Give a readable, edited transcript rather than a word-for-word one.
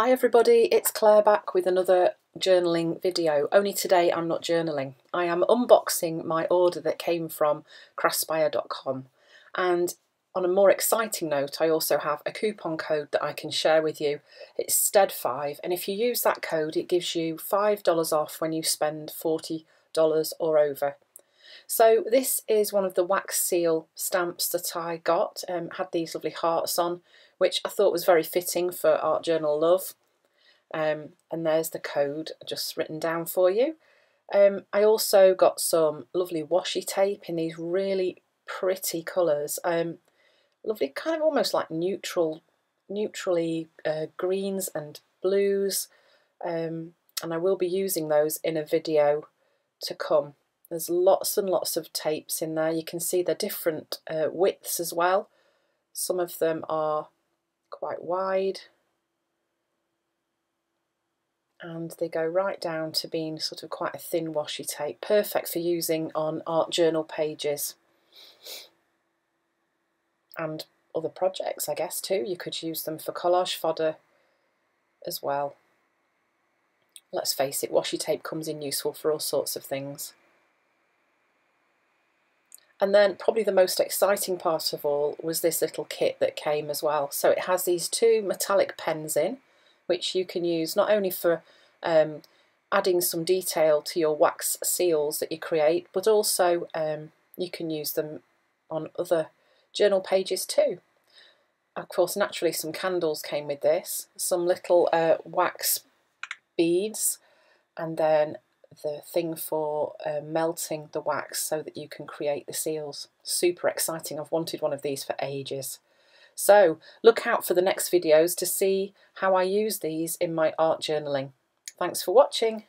Hi everybody, it's Claire back with another journaling video, only today I'm not journaling. I am unboxing my order that came from craftspire.com, and on a more exciting note I also have a coupon code that I can share with you. It's Stead5, and if you use that code it gives you $5 off when you spend $40 or over. So this is one of the wax seal stamps that I got, had these lovely hearts on, which I thought was very fitting for Art Journal Love. And there's the code just written down for you. I also got some lovely washi tape in these really pretty colours. Lovely, kind of almost like neutrally greens and blues. And I will be using those in a video to come. There's lots and lots of tapes in there. You can see they're different widths as well. Some of them are quite wide and they go right down to being sort of quite a thin washi tape, perfect for using on art journal pages and other projects I guess too. You could use them for collage fodder as well. Let's face it, washi tape comes in useful for all sorts of things. And then probably the most exciting part of all was this little kit that came as well. So it has these two metallic pens in, which you can use not only for adding some detail to your wax seals that you create, but also you can use them on other journal pages too. Of course, naturally some candles came with this, some little wax beads, and then the thing for melting the wax so that you can create the seals. Super exciting, I've wanted one of these for ages. So look out for the next videos to see how I use these in my art journaling. Thanks for watching.